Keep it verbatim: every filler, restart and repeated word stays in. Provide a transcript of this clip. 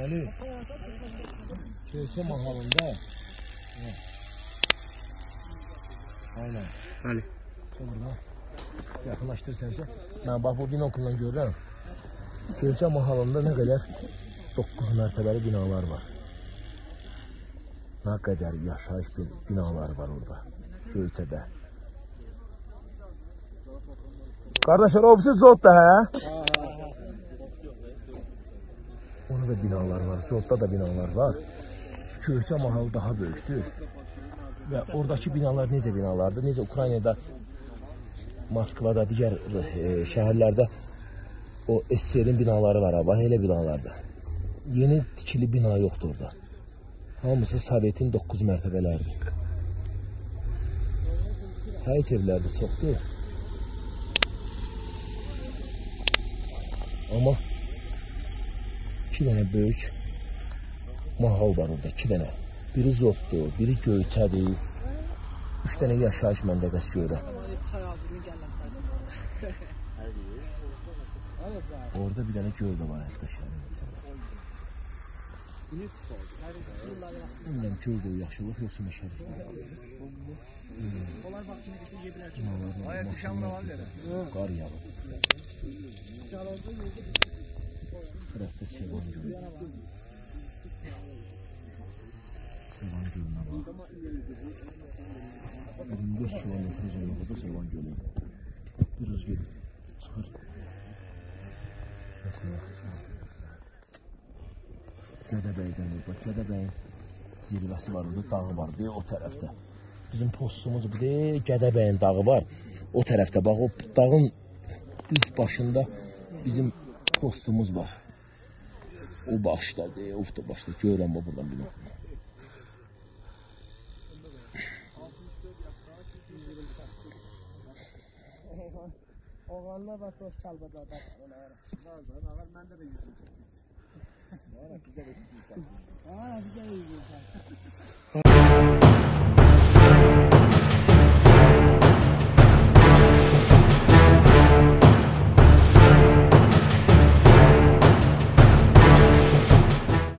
Deməli Göyçə mahalında aynen. Bəli. Buradan yaxınlaşdır səncə. Mən bax bu binokuldan görürəm. Göyçə mahalında nə qədər doqquz mərtəbəli binalar var. Nə qədər yaşayış binalar var orada. Göyçədə. Kardeşler ofisi Zot'da he? Orada da binalar var, Zot'da da binalar var. Göyçə mahalı daha böyüktür. Ve oradaki binalar necə binalardır? Necə Ukrayna'da, Moskva'da, digər e, şehirlerde o S S R'in binaları var abi, elə binalarda. Yeni tikili bina yoxdur orada. Hamısı Sovetin doqquz mərtəbələrdir. Həyət evlərdir, çoxdur. Ama iki tane büyük mahal var orada, iki tane. Biri Zot'dur, biri Göyçədir. Üç tane yaşayış məntəqəsi görürəm. Orada bir tane göl də var arkadaşlar. Bilmem göl də o yaxşılıq yoxsa meşəlik. Qar yağır. Tarafta Sevan Gölü. Sevan Gölü'ne bak. iyirmi beş kilometre uzunluğunda Sevan Gölü. Bir rüzgar çıxır. Gədəbəydən bak. Gədəbəyin zirvəsi var orada, dağı var deyə o tərəfdə. Bizim postumuz bu deyə Gədəbəyin dağı var. O tərəfdə bax, o dağın düz başında bizim postumuz var. O başda deyə, of da başda. Görürəm bu buradan bir noktada. Oğlanlar var, dost çalbacada. Ağar məndə də yüzünü çəkmişdir. Ağar, bizə də yüzünü çəkmişdir. Ağar, bizə də yüzünü çəkmişdir.